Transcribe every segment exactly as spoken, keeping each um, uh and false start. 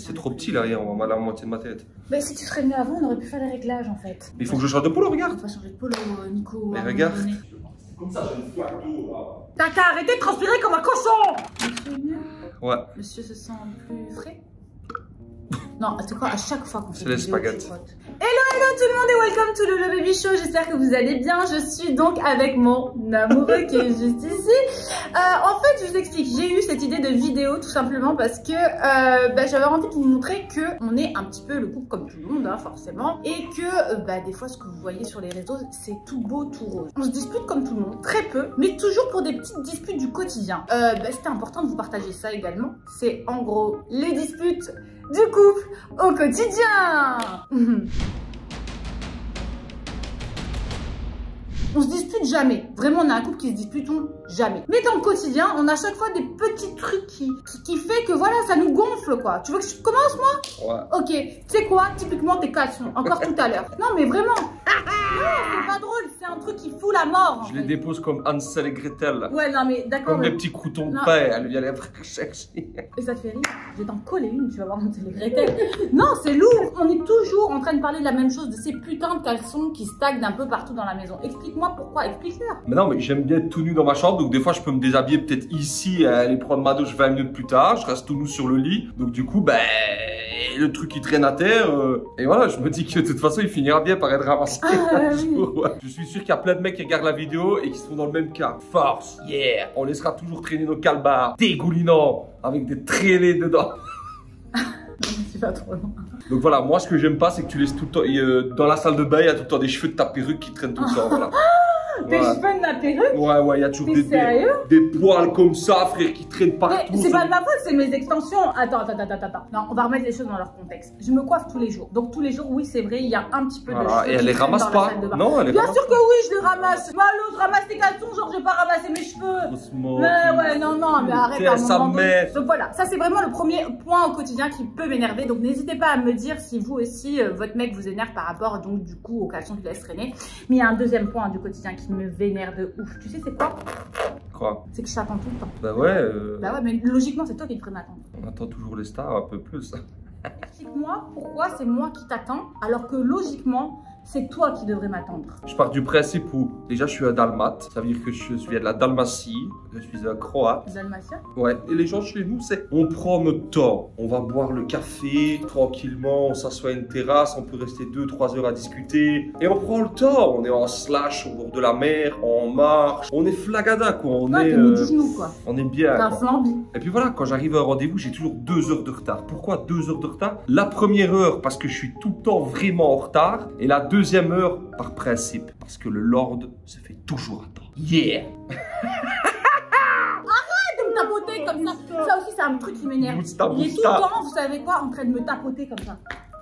mais c'est trop petit l'arrière, on va mal à la moitié de ma tête. Mais si tu serais venu avant, on aurait pu faire les réglages en fait. Mais il faut que je change de polo, regarde. On va changer de polo, Nico. Mais regarde. Comme ça, j'ai une fois tout. T'as qu'à arrêter de transpirer comme un cochon. Monsieur mieux. Ouais. Monsieur se sent plus frais. Non, c'est quoi, à chaque fois qu'on fait des vidéos, je crotte. Hello, hello tout le monde et welcome to le Laulau Baby Show. J'espère que vous allez bien. Je suis donc avec mon amoureux qui est juste ici. Euh, en fait, je vous explique. J'ai eu cette idée de vidéo tout simplement parce que euh, bah, j'avais envie de vous montrer que on est un petit peu le couple comme tout le monde, hein, forcément, et que euh, bah, des fois, ce que vous voyez sur les réseaux, c'est tout beau, tout rose. On se dispute comme tout le monde, très peu, mais toujours pour des petites disputes du quotidien. Euh, bah, C'était important de vous partager ça également. C'est en gros les disputes du couple au quotidien. On se dispute jamais. Vraiment, on a un couple qui se dispute on jamais. Mais dans le quotidien, on a à chaque fois des petits trucs qui, qui, qui fait que voilà, ça nous gonfle quoi. Tu veux que je commence moi? Ouais. Ok, tu sais quoi? Typiquement tes cassions, encore tout à l'heure. Non mais vraiment, c'est pas drôle, c'est un truc qui fout la mort. Je les dépose comme Hansel et Gretel. Ouais, non mais d'accord. Comme des petits croutons de paille, elle vient les chercher. Et ça te fait rire? Je vais t'en coller une, tu vas voir Hansel et Gretel. Non, c'est lourd. On est toujours en train de parler de la même chose, de ces putains de caleçons qui stagnent un peu partout dans la maison. Explique-moi pourquoi, explique-leur. Mais non, mais j'aime bien être tout nu dans ma chambre, donc des fois je peux me déshabiller peut-être ici, aller prendre ma douche vingt minutes plus tard, je reste tout nu sur le lit, donc du coup, ben... le truc qui traîne à terre, euh, et voilà, je me dis que de toute façon il finira bien par être ramassé. Ah, oui. Ouais. Je suis sûr qu'il y a plein de mecs qui regardent la vidéo et qui sont dans le même cas. Force, yeah, on laissera toujours traîner nos calbars dégoulinants avec des traînées dedans. Tu vas trop loin. Donc voilà, moi ce que j'aime pas, c'est que tu laisses tout le temps, et, euh, dans la salle de bain, il y a tout le temps des cheveux de ta perruque qui traînent tout le temps. Voilà. Des voilà. Cheveux de la perruque. Ouais, ouais, il y a toujours des, des, des poils comme ça, frère, qui traînent partout. C'est pas de ma faute, c'est mes extensions. Attends, attends, attends, attends. Non, on va remettre les choses dans leur contexte. Je me coiffe tous les jours. Donc, tous les jours, oui, c'est vrai, il y a un petit peu voilà. De cheveux. Et elle les ramasse pas. Non, elle les Bien ramasse sûr pas. Que oui, je les ramasse. Moi, l'autre ramasse tes caleçons, genre, j'ai pas ramassé mes cheveux. Doucement. Mais ouais, non, non, mais arrête à sa mère. Donc, voilà, ça, c'est vraiment le premier point au quotidien qui peut m'énerver. Donc, n'hésitez pas à me dire si vous aussi, euh, votre mec vous énerve par rapport, donc, du coup, aux caleçons qu'il laisse traîner. Mais il y a un deuxième point hein, du quotidien qui me vénère de ouf. Tu sais, c'est quoi? Quoi? C'est que je t'attends tout le temps. Bah ouais. Euh... Bah ouais, mais logiquement, c'est toi qui devrais m'attendre. On attend toujours les stars un peu plus. Explique-moi pourquoi c'est moi qui t'attends, alors que logiquement, c'est toi qui devrais m'attendre. Je pars du principe où, déjà, je suis un dalmate. Ça veut dire que je viens de la Dalmatie. Je suis un croate. Dalmatien? Ouais. Et les gens chez nous, c'est... on prend notre temps. On va boire le café, tranquillement. On s'assoit à une terrasse. On peut rester deux trois heures à discuter. Et on prend le temps. On est en slash au bord de la mer, en marche. On est flagada, quoi. On ouais, est... Euh... Mis du genou, quoi. On est bien. T'as un flambi. Et puis voilà, quand j'arrive à un rendez-vous, j'ai toujours deux heures de retard. Pourquoi deux heures de retard? La première heure, parce que je suis tout le temps vraiment en retard. Et la deuxième Deuxième heure, par principe, parce que le Lord se fait toujours attendre. Yeah. Arrête de me tapoter comme ça. Ça aussi, c'est un truc qui m'énerve. Il est tout le temps, vous savez quoi, en train de me tapoter comme ça.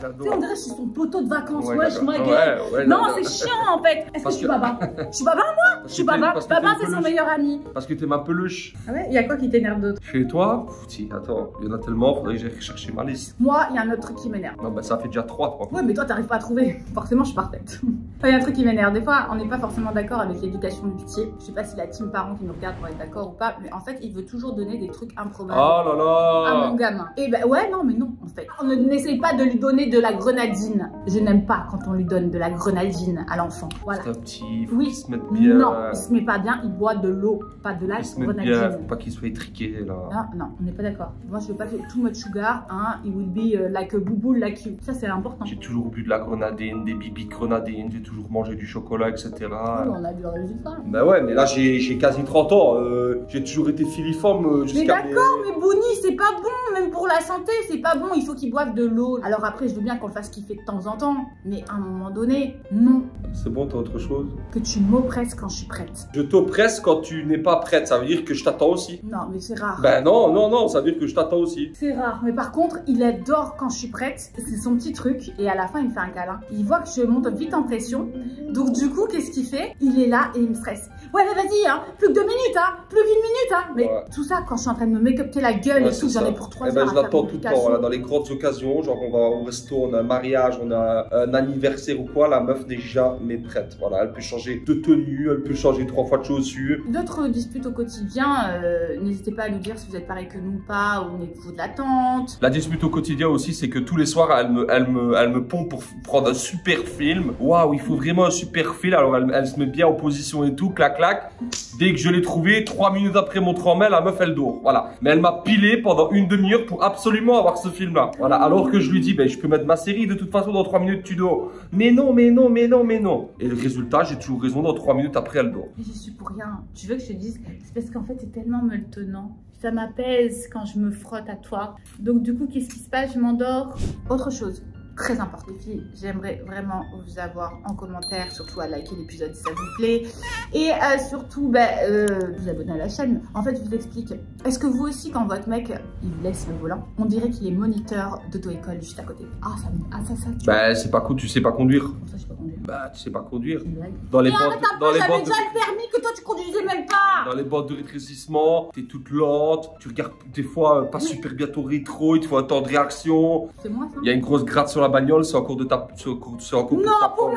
Tu sais, on dirait que c'est son poteau de vacances. Ouais, ouais je m'agrève. Ouais, ouais, non, c'est chiant en fait. Est-ce que je suis baba? Je suis baba moi? Je suis baba. Baba, c'est son meilleur ami. Parce que t'es ma peluche. Ah ouais? Il y a quoi qui t'énerve d'autre? Chez toi? Fouti, attends, il y en a tellement, faudrait que j'aille chercher ma liste. Moi, il y a un autre truc qui m'énerve. Non, bah ça fait déjà trois, trois. Ouais, mais toi, t'arrives pas à trouver. Forcément, je suis parfaite. Il y a un truc qui m'énerve. Des fois, on n'est pas forcément d'accord avec l'éducation du pitié. Je sais pas si la team parent qui nous regarde pour être d'accord ou pas, mais en fait, il veut toujours donner des trucs improbables. Oh là là! À mon gamin. Et ben ouais, non, mais non, en fait. On n'essaye pas de lui donner de la grenadine. Je n'aime pas quand on lui donne de la grenadine à l'enfant. Voilà. C'est un petit, faut oui. Se mettre bien. Non, il se met pas bien, il boit de l'eau, pas de la grenadine. Il faut pas qu'il soit étriqué là. Ah, non, on n'est pas d'accord. Moi, je veux pas que too much sugar, hein, il will be like a boubou like you. Ça, c'est important. J'ai toujours bu de la grenadine, des bibis de grenadine, j'ai toujours mangé du chocolat, et cetera. Oui, on a vu le résultat. Bah ouais, mais là, j'ai quasi trente ans. Euh, j'ai toujours été filiforme jusqu'à... Mais d'accord, mes... mais Bonnie, c'est pas bon, même pour la santé, c'est pas bon. Il faut qu'il boive de l'eau. Alors après, je veux bien qu'on le fasse kiffer de temps en temps, mais à un moment donné, non. C'est bon, t'as autre chose? Que tu m'oppresses quand je suis prête. Je t'oppresse quand tu n'es pas prête, ça veut dire que je t'attends aussi. Non, mais c'est rare. Ben non, non, non, ça veut dire que je t'attends aussi. C'est rare, mais par contre, il adore quand je suis prête, c'est son petit truc, et à la fin, il me fait un câlin. Il voit que je monte vite en pression, pression. Donc du coup, qu'est-ce qu'il fait? Il est là et il me stresse. Ouais, mais vas-y, hein, plus que deux minutes, hein, plus qu'une minute, hein. Mais ouais, tout ça, quand je suis en train de me make-upter la gueule ouais, et tout, j'en ai pour trois heures. Eh ben, je l'attends tout le temps, voilà, dans les grandes occasions, genre on va au resto, on a un mariage, on a un anniversaire ou quoi, la meuf déjà m'est prête. Voilà, elle peut changer de tenue, elle peut changer trois fois de chaussures. D'autres disputes au quotidien, euh, n'hésitez pas à nous dire si vous êtes pareil que nous ou pas, au niveau de la tente. La dispute au quotidien aussi, c'est que tous les soirs, elle me, elle me, elle me pompe pour prendre un super film. Waouh, il faut vraiment un super film, alors elle, elle se met bien en position et tout, clac, clac. Dès que je l'ai trouvé, trois minutes après mon tremblement, la meuf elle dort. Voilà. Mais elle m'a pilé pendant une demi-heure pour absolument avoir ce film-là. Voilà. Alors que je lui dis, ben je peux mettre ma série de toute façon dans trois minutes tu dors. Mais non, mais non, mais non, mais non. Et le résultat, j'ai toujours raison. Dans trois minutes après elle dort. Mais j'y suis pour rien. Tu veux que je te dise? C'est parce qu'en fait c'est tellement me le tenant. Ça m'apaise quand je me frotte à toi. Donc du coup, qu'est-ce qui se passe? Je m'endors. Autre chose très important, les filles, j'aimerais vraiment vous avoir en commentaire, surtout à liker l'épisode si ça vous plaît, et euh, surtout bah, euh, vous abonner à la chaîne. En fait, je vous explique, est-ce que vous aussi, quand votre mec, il vous laisse le volant, on dirait qu'il est moniteur d'auto-école juste à côté? Ah, ça, ah, ça, ça... Bah, c'est pas cool, tu sais pas conduire. Comme ça, je sais pas conduire. Bah, tu sais pas conduire. Dans les bandes, dans les bandes... conduisais même pas. Dans les bandes de rétrécissement, t'es toute lente, tu regardes des fois euh, pas oui. super bien ton rétro, il te faut un temps de réaction. C'est moi ça. Il y a une grosse gratte sur la bagnole, c'est en cours de tape. C'est en cours de Non, ta pour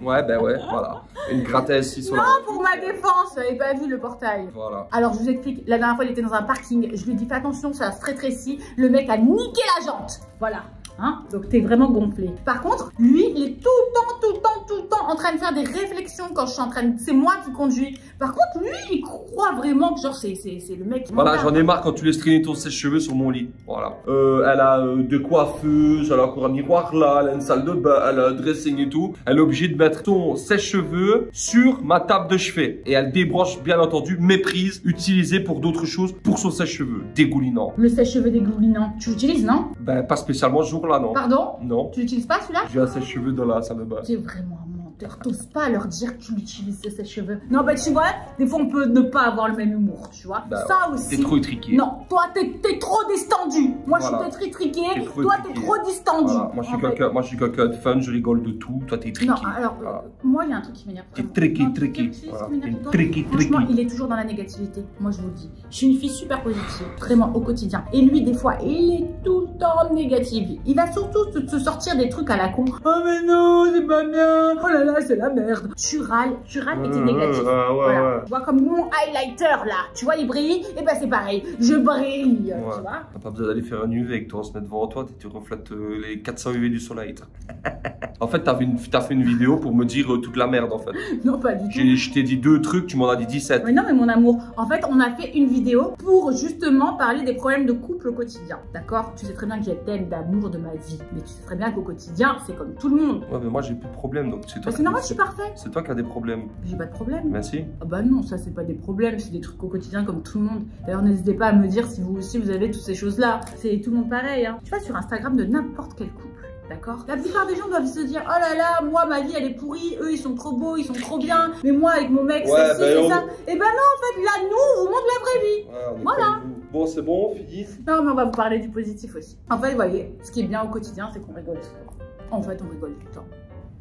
ma... Ouais, ben ouais, voilà. Une gratte ici sur non, la... pour ma défense, j'avais pas vu le portail. Voilà. Alors, je vous explique, la dernière fois, il était dans un parking, je lui dis, fais attention, ça se rétrécit. Le mec a niqué la jante. Voilà. Hein, donc t'es vraiment gonflé. Par contre, lui, il est tout le temps, tout le temps, tout le temps en train de faire des réflexions quand je suis en train de... C'est moi qui conduis. Par contre, lui, il croit vraiment que genre c'est le mec qui... Voilà, j'en ai marre quand tu laisses traîner ton sèche-cheveux sur mon lit. Voilà. Euh, elle a euh, deux coiffeuses, elle a encore un miroir là, elle a une salle de bain, elle a un dressing et tout. Elle est obligée de mettre ton sèche-cheveux sur ma table de chevet. Et elle débranche, bien entendu, méprise, utilisée pour d'autres choses, pour son sèche-cheveux dégoulinant. Le sèche-cheveux dégoulinant, tu l'utilises, non? Ben, pas spécialement, je... Là, non. Pardon? Non. Tu l'utilises pas celui-là? J'ai un sèche-cheveux dans la salle de bain. C'est vraiment un menteur. T'oses pas à leur dire que tu l'utilises ce sèche-cheveux. Non, bah tu vois, des fois on peut ne pas avoir le même humour, tu vois. Bah, ça aussi. T'es trop étriqué. Non, toi t'es trop distendu. Moi voilà. je suis peut-être étriqué. Toi t'es trop distendu. Voilà. Moi je suis quelqu'un moi je suis quelqu'un de fun, je rigole de tout. Toi t'es triqué. Non, alors voilà. euh, moi il y a un truc qui m'énerve. T'es triqué, triqué. Franchement, il est toujours dans la négativité. Moi je vous le dis. Je suis une fille super positive, vraiment au quotidien. Et lui des fois, il est tout le temps négatif. Il va surtout se sortir des trucs à la con. Oh mais non, c'est pas bien. Oh là là, c'est la merde. Tu râles, tu râles et t'es négatif. Ah, ouais, voilà. ouais. Tu vois comme mon highlighter là. Tu vois, il brille. Et bah c'est pareil. Je brille. Ouais. Tu vois. T'as pas besoin d'aller faire un U V avec toi, on se met devant toi, tu reflètes euh, les quatre cents U V du soleil. En fait, t'as fait, fait une vidéo pour me dire euh, toute la merde en fait. Non, pas du tout. Je t'ai dit deux trucs, tu m'en as dit dix-sept. Mais non, mais mon amour, en fait, on a fait une vidéo pour justement parler des problèmes de couple au quotidien. D'accord? Tu sais très bien que j'ai thème d'amour de ma vie. Mais tu sais très bien qu'au quotidien, c'est comme tout le monde. Ouais, mais moi j'ai plus de problème donc c'est toi. Bah, c'est normal, je suis parfait. C'est toi qui as des problèmes. J'ai pas de problème. Bah si. Ah bah non, ça c'est pas des problèmes, c'est des trucs au quotidien comme tout le monde. D'ailleurs, n'hésitez pas à me dire si vous aussi vous avez toutes ces choses-là. C'est tout le monde pareil. Hein. Tu vois, sur Instagram de n'importe quel couple. D'accord. La plupart des gens doivent se dire, oh là là, moi ma vie elle est pourrie, eux ils sont trop beaux, ils sont trop bien, mais moi avec mon mec ouais, c'est ben on... ça. Et ben non, en fait là nous on vous montre la vraie vie. Ouais, voilà. Bon c'est bon, finisse. Non mais on va vous parler du positif aussi. En fait, vous voyez, ce qui est bien au quotidien c'est qu'on rigole souvent. En fait on rigole tout le temps.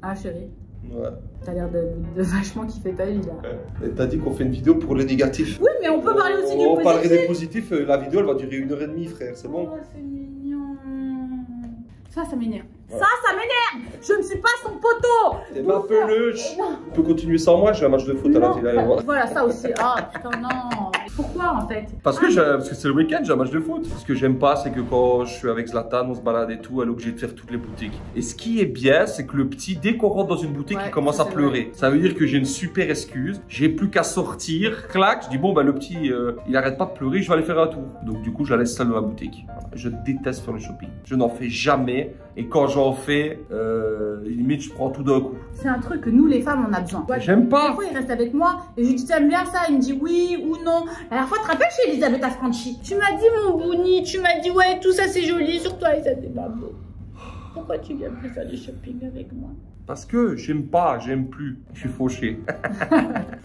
Ah chérie. Ouais. T'as l'air de, de vachement kiffer ta vie là. Ouais. T'as dit qu'on fait une vidéo pour le négatif. Oui mais on peut parler aussi on, du on positif. On parlerait des positifs, la vidéo elle va durer une heure et demie frère, c'est bon. Oh, c'est mignon. Ça ça m'énerve. Ouais. Ça, ça m'énerve! Je ne suis pas son poteau! T'es ma peluche! Tu peux continuer sans moi, j'ai un match de foot à la télé. Voilà. Voilà, ça aussi. Ah, putain, non! Pourquoi en fait? Parce que ah, c'est le week-end, j'ai un match de foot. Ce que j'aime pas, c'est que quand je suis avec Zlatan, on se balade et tout, elle est obligée de faire toutes les boutiques. Et ce qui est bien, c'est que le petit, dès qu'on rentre dans une boutique, ouais, il commence à pleurer. Vrai. Ça veut dire que j'ai une super excuse, j'ai plus qu'à sortir, clac, je dis bon, bah le petit, euh, il arrête pas de pleurer, je vais aller faire un tour. Donc du coup, je la laisse seule dans la boutique. Voilà. Je déteste faire le shopping. Je n'en fais jamais. Et quand j'en fais, euh, limite je prends tout d'un coup. C'est un truc que nous les femmes on a besoin. J'aime pas. Des fois il reste avec moi et je lui dis t'aimes bien ça, il me dit oui ou non. À la fois tu te rappelles chez Elisabeth Afranchi, tu m'as dit mon bouni, tu m'as dit ouais tout ça c'est joli, sur toi et ça c'est pas beau. Pourquoi tu viens plus faire du shopping avec moi? Parce que j'aime pas, j'aime plus. Je suis fauché.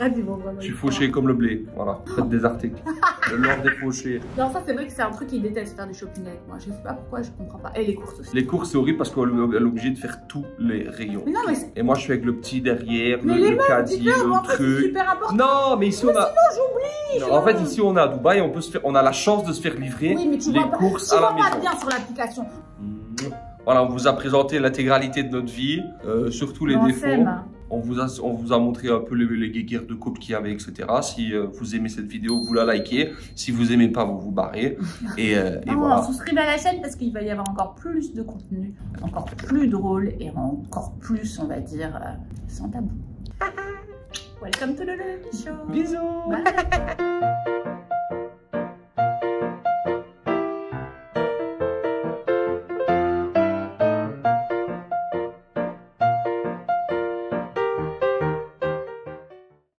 Je suis fauché comme le blé. Voilà, faites des articles. Le lord des fauchés. Non, ça c'est vrai que c'est un truc qu'il déteste, faire du shopping avec moi. Je sais pas pourquoi, je comprends pas. Et les courses aussi. Les courses, c'est horrible parce qu'elle est obligée de faire tous les rayons. Mais non, mais et moi je suis avec le petit derrière, mais le, le mêmes, casier, le truc. Super important. Non, mais ici mais on a. Sinon, j'oublie. En fait, ici on a à Dubaï, on peut se faire, on a la chance de se faire livrer oui, mais tu les vois courses pas, tu à vois la maison. Pas bien sur l'application. Voilà, on vous a présenté l'intégralité de notre vie, euh, surtout les on défauts. On vous, a, on vous a montré un peu les, les guéguerres de couple qu'il y avait, et cetera. Si euh, vous aimez cette vidéo, vous la likez. Si vous aimez pas, vous vous barrez. Et, euh, et ah, voilà. Souscrivez à la chaîne parce qu'il va y avoir encore plus de contenu, encore plus drôle et encore plus, on va dire, euh, sans tabou. Welcome to the LOL show. Bisous. Bye.